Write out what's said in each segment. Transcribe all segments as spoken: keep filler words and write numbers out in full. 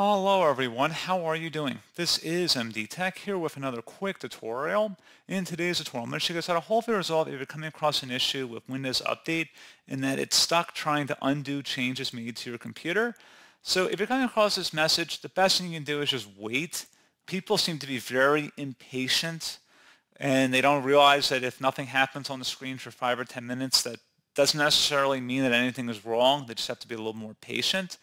Hello everyone, how are you doing? This is M D Tech here with another quick tutorial. In today's tutorial, I'm going to show you guys how to hopefully resolve if you're coming across an issue with Windows Update and that it's stuck trying to undo changes made to your computer. So if you're coming across this message, the best thing you can do is just wait. People seem to be very impatient and they don't realize that if nothing happens on the screen for five or ten minutes, that doesn't necessarily mean that anything is wrong. They just have to be a little more patient.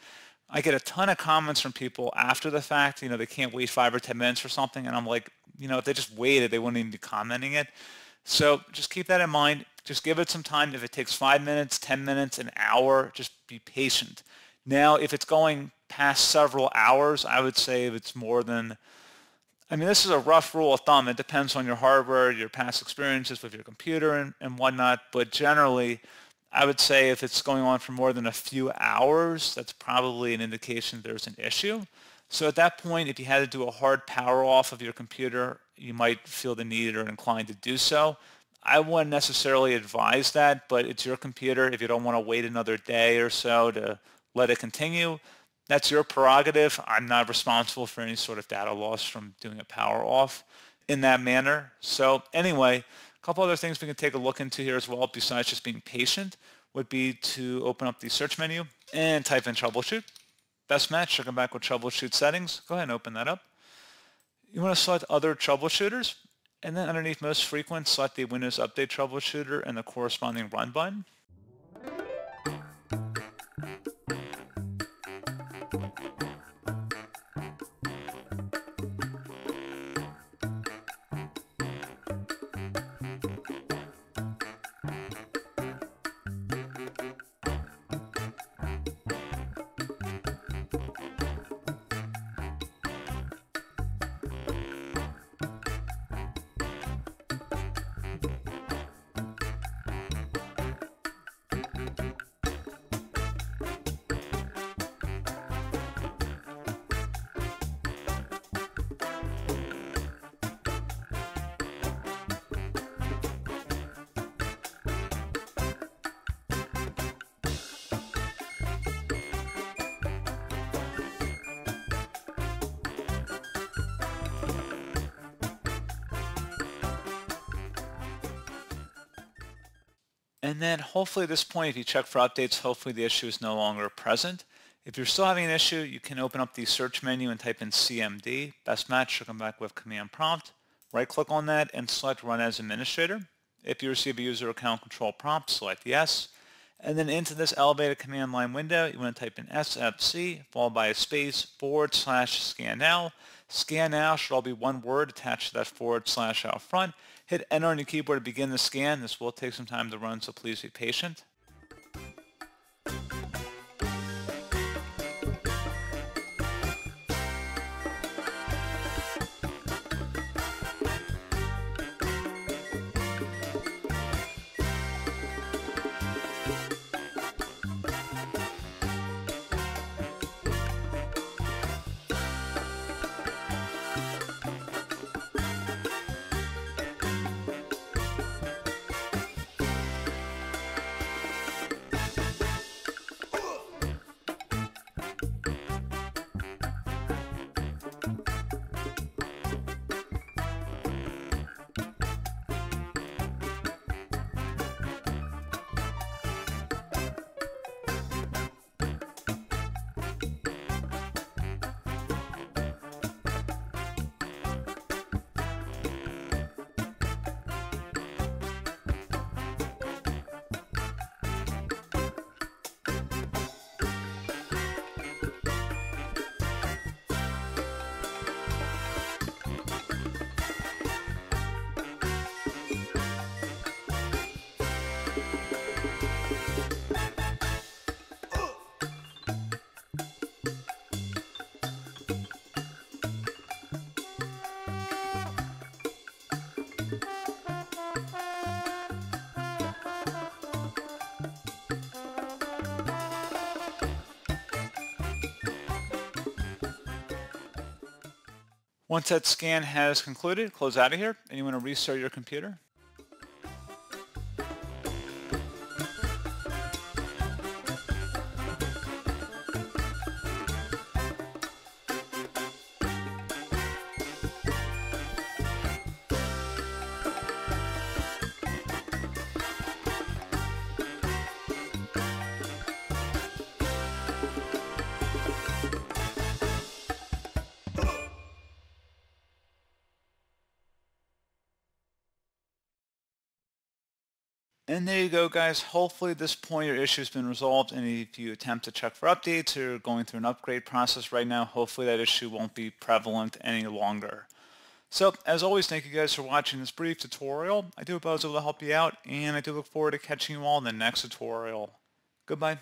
I get a ton of comments from people after the fact, you know, they can't wait five or ten minutes for something, and I'm like, you know, if they just waited, they wouldn't even be commenting it. So just keep that in mind. Just give it some time. If it takes five minutes, ten minutes, an hour, just be patient. Now, if it's going past several hours, I would say if it's more than, I mean, this is a rough rule of thumb. It depends on your hardware, your past experiences with your computer and, and whatnot, but generally, I would say if it's going on for more than a few hours, that's probably an indication there's an issue. So at that point, if you had to do a hard power off of your computer, you might feel the need or inclined to do so. I wouldn't necessarily advise that, but it's your computer. If you don't want to wait another day or so to let it continue, that's your prerogative. I'm not responsible for any sort of data loss from doing a power off in that manner. So anyway, a couple other things we can take a look into here as well, besides just being patient, would be to open up the search menu and type in troubleshoot. Best match, you'll come back with troubleshoot settings. Go ahead and open that up. You want to select other troubleshooters, and then underneath most frequent, select the Windows Update troubleshooter and the corresponding run button. And then hopefully at this point, if you check for updates, hopefully the issue is no longer present. If you're still having an issue, you can open up the search menu and type in C M D. Best match, you'll come back with command prompt. Right-click on that and select Run as Administrator. If you receive a user account control prompt, select Yes. And then into this elevated command line window, you want to type in S F C, followed by a space, forward slash scan now. Scan now should all be one word attached to that forward slash out front. Hit enter on your keyboard to begin the scan. This will take some time to run, so please be patient. Once that scan has concluded, close out of here, and you want to restart your computer. And there you go, guys. Hopefully at this point your issue has been resolved, and if you attempt to check for updates or going through an upgrade process right now, hopefully that issue won't be prevalent any longer. So as always, thank you guys for watching this brief tutorial. I do hope I was able to help you out, and I do look forward to catching you all in the next tutorial. Goodbye.